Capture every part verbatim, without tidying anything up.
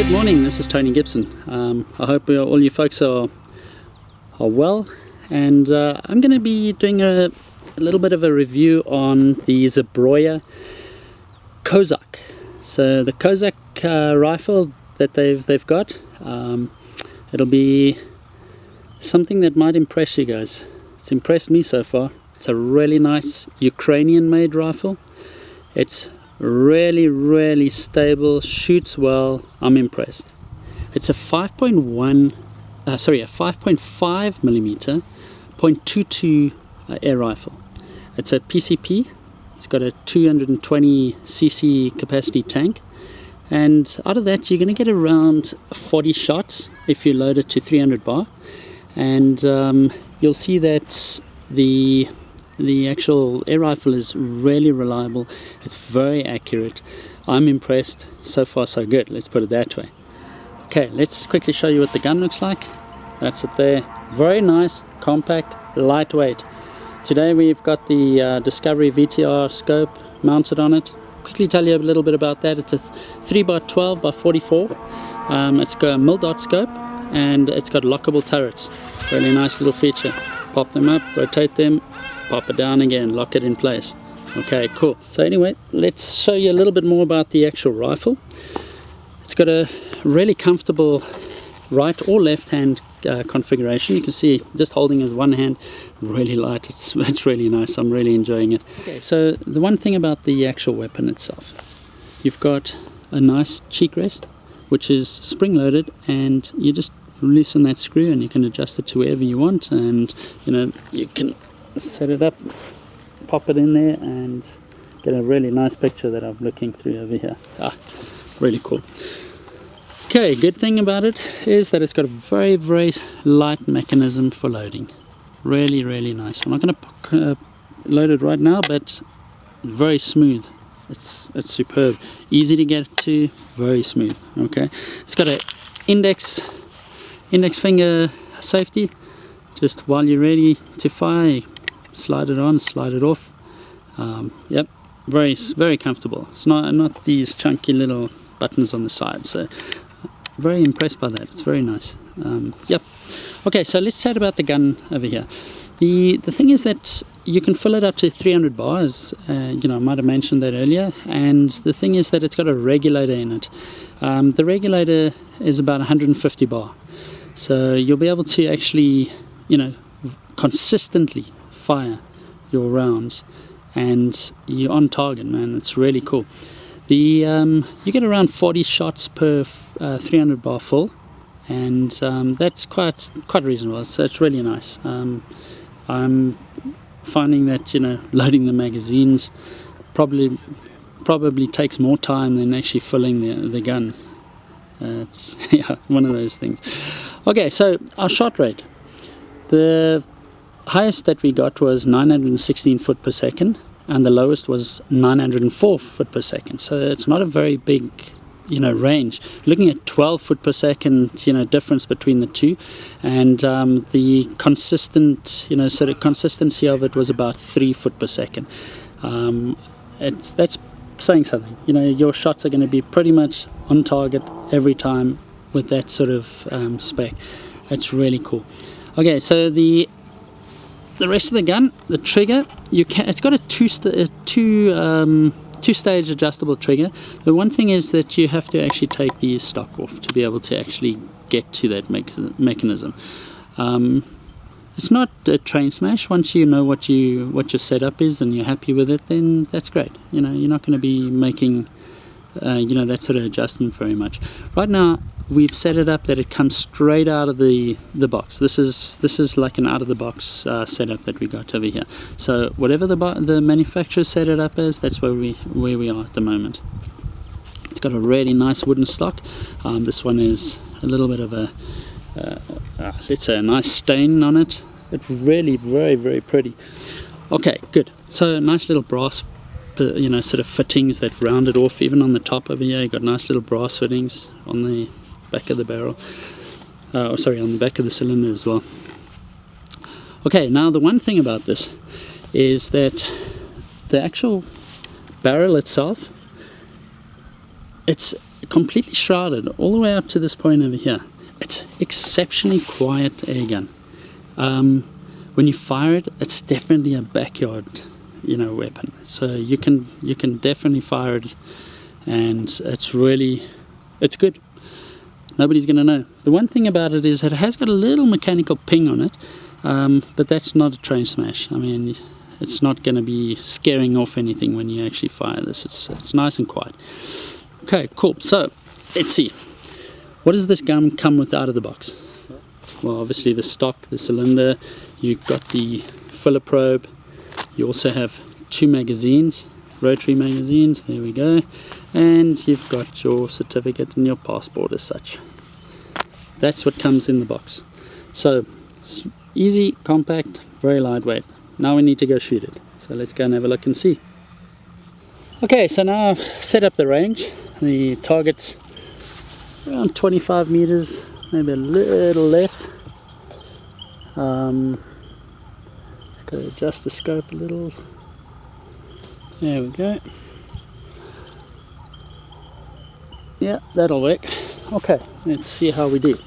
Good morning, this is Tony Gibson. Um, I hope all you folks are, are well, and uh, I'm going to be doing a, a little bit of a review on the Zbroia Kozak. So the Kozak uh, rifle that they've, they've got, um, it'll be something that might impress you guys. It's impressed me so far. It's a really nice Ukrainian made rifle. It's really really stable, shoots well. I'm impressed. It's a five point one uh, sorry a five point five millimeter point two two uh, air rifle. It's a P C P. It's got a two hundred twenty c c capacity tank, and out of that you're going to get around forty shots if you load it to three hundred bar. And um, you'll see that the The actual air rifle is really reliable. It's very accurate. I'm impressed. So far so good, let's put it that way. Okay, let's quickly show you what the gun looks like. That's it there. Very nice, compact, lightweight. Today we've got the uh, Discovery V T R scope mounted on it. Quickly tell you a little bit about that. It's a three by twelve by forty-four. Um, it's got a mil dot scope, and it's got lockable turrets. Really nice little feature. Pop them up, rotate them, pop it down again, lock it in place. Okay, cool. So anyway, let's show you a little bit more about the actual rifle. It's got a really comfortable right or left hand uh, configuration. You can see just holding it with one hand, really light. It's, it's really nice. I'm really enjoying it. Okay. So the one thing about the actual weapon itself, you've got a nice cheek rest, which is spring loaded, and you just loosen that screw and you can adjust it to wherever you want, and you know, you can set it up, pop it in there, and get a really nice picture that I'm looking through over here. Ah, really cool. Okay, good thing about it is that it's got a very very light mechanism for loading. Really really nice. I'm not going to uh, load it right now, but very smooth. It's it's superb. Easy to get to, very smooth. Okay, it's got a index index finger safety. Just while you're ready to fire, slide it on, slide it off. Um, yep, very very comfortable. It's not not these chunky little buttons on the side. So very impressed by that. It's very nice. Um, yep. Okay, so let's chat about the gun over here. The the thing is that you can fill it up to three hundred bars. Uh, you know, I might have mentioned that earlier. And the thing is that it's got a regulator in it. Um, the regulator is about one hundred fifty bar. So you'll be able to actually, you know, consistently fire your rounds, and you're on target, man. It's really cool. The um, you get around forty shots per uh, three hundred bar full, and um, that's quite quite reasonable. So it's really nice. Um, I'm finding that, you know, loading the magazines probably probably takes more time than actually filling the the gun. Uh, it's yeah, one of those things. Okay, so our shot rate. The highest that we got was nine hundred sixteen foot per second, and the lowest was nine hundred four foot per second. So it's not a very big, you know, range. Looking at twelve foot per second, you know, difference between the two, and um, the consistent, you know, so the consistency of it was about three foot per second. Um, it's that's saying something. You know, your shots are going to be pretty much on target every time with that sort of um, spec. It's really cool. Okay, so the the rest of the gun, the trigger, you can. It's got a two a two um, two stage adjustable trigger. The one thing is that you have to actually take the stock off to be able to actually get to that me mechanism. Um, it's not a train smash. Once you know what you what your setup is and you're happy with it, then that's great. You know, you're not going to be making uh, you know, that sort of adjustment very much. Right now, we've set it up that it comes straight out of the the box. This is this is like an out of the box uh, setup that we got over here. So whatever the the manufacturer set it up as, that's where we where we are at the moment. It's got a really nice wooden stock. Um, this one is a little bit of a uh, uh, let's say a nice stain on it. It's really very very pretty. Okay, good. So nice little brass, you know, sort of fittings that round it off. Even on the top over here, you got nice little brass fittings on the back of the barrel, uh, or sorry, on the back of the cylinder as well. Okay, now the one thing about this is that the actual barrel itself, it's completely shrouded all the way up to this point over here. It's exceptionally quiet airgun. Um, when you fire it, it's definitely a backyard, you know, weapon. So you can you can definitely fire it, and it's really it's good. Nobody's going to know. The one thing about it is that it has got a little mechanical ping on it, um, but that's not a train smash. I mean, it's not going to be scaring off anything when you actually fire this. It's it's nice and quiet. Okay, cool. So let's see. What does this gun come with out of the box? Well, obviously the stock, the cylinder, you've got the filler probe, you also have two magazines, rotary magazines, there we go, and you've got your certificate and your passport as such. That's what comes in the box. So, easy, compact, very lightweight. Now we need to go shoot it. So let's go and have a look and see. Okay, so now I've set up the range. The target's around twenty-five meters, maybe a little less. Um, let's go adjust the scope a little. There we go. Yeah, that'll work. Okay, let's see how we do.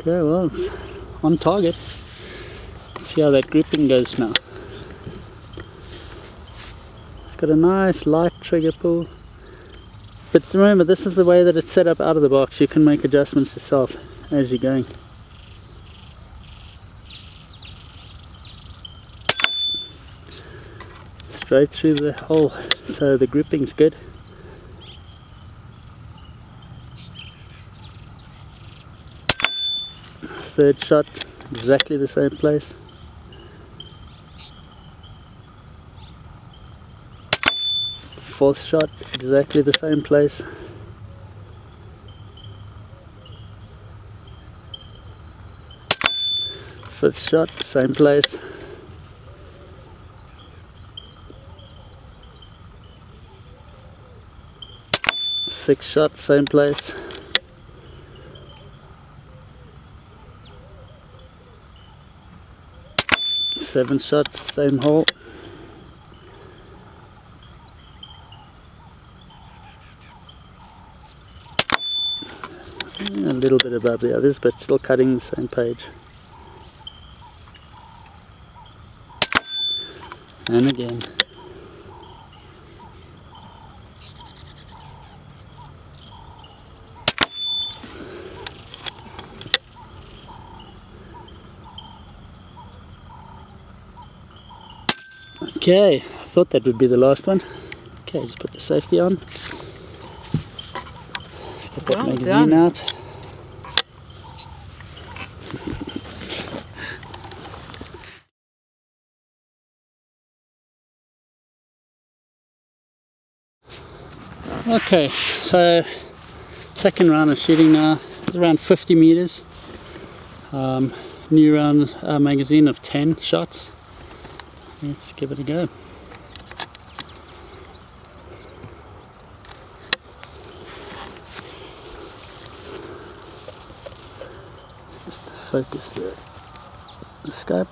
Okay, well, it's on target. See how that gripping goes now. It's got a nice light trigger pull, but remember, this is the way that it's set up out of the box. You can make adjustments yourself as you're going. Straight through the hole, so the gripping's good. Third shot, exactly the same place. Fourth shot, exactly the same place. Fifth shot, same place. Sixth shot, same place. Seventh shot, same hole. A little bit above the others, but still cutting the same page. And again. Okay, I thought that would be the last one. Okay, just put the safety on. Get that well magazine done. out. Okay, so second round of shooting now is around fifty meters. Um, new round uh, magazine of ten shots. Let's give it a go. Just focus the, the scope.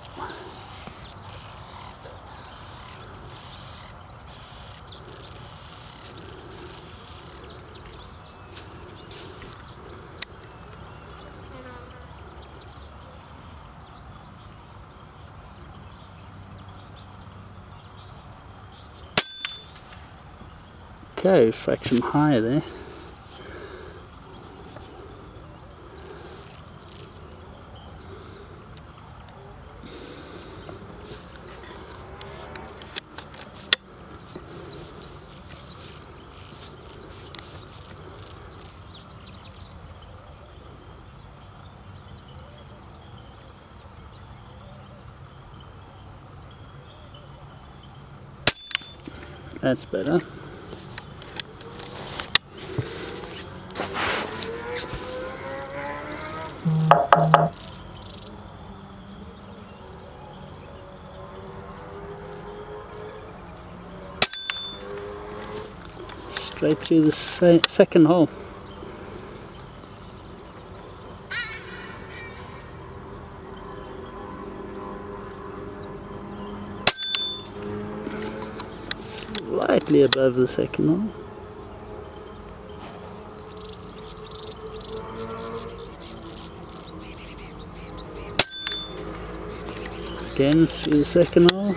Go, fraction higher there. That's better. Straight through the se second hole. slightly above the second one. Again through the second hole.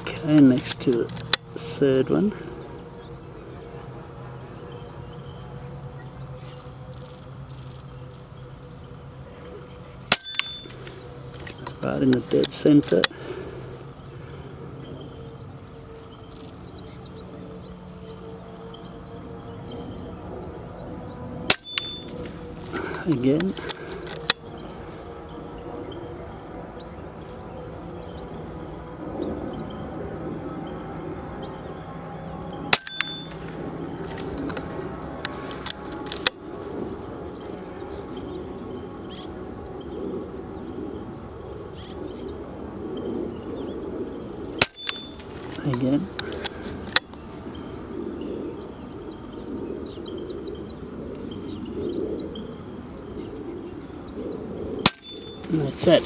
Okay, next to the third one. Right in the dead center. Again. Again. And that's it.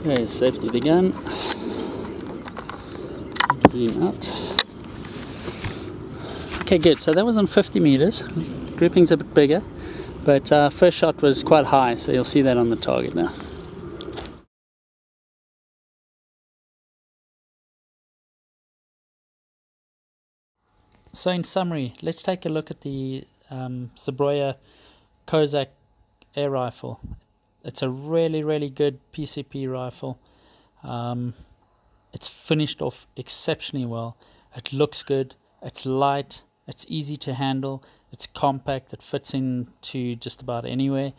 Okay, safety begun. Zoom out. Okay, good. So that was on fifty meters. Grouping's a bit bigger, but uh, first shot was quite high, so you'll see that on the target now. So in summary, let's take a look at the um, Zbroia Kozak air rifle. It's a really, really good P C P rifle. Um, it's finished off exceptionally well. It looks good. It's light. It's easy to handle. It's compact. It fits into just about anywhere.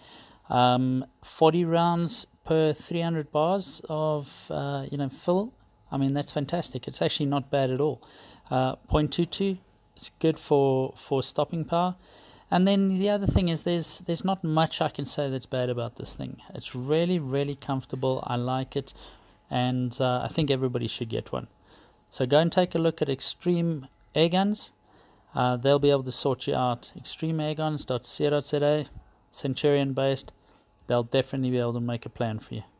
Um, forty rounds per three hundred bars of uh, you know fill. I mean, that's fantastic. It's actually not bad at all. Uh, point two two. It's good for for stopping power. And then the other thing is there's there's not much I can say that's bad about this thing. It's really, really comfortable. I like it, and uh, I think everybody should get one. So go and take a look at Extreme Airguns. Uh, they'll be able to sort you out. extreme airguns dot co dot za, Centurion based. They'll definitely be able to make a plan for you.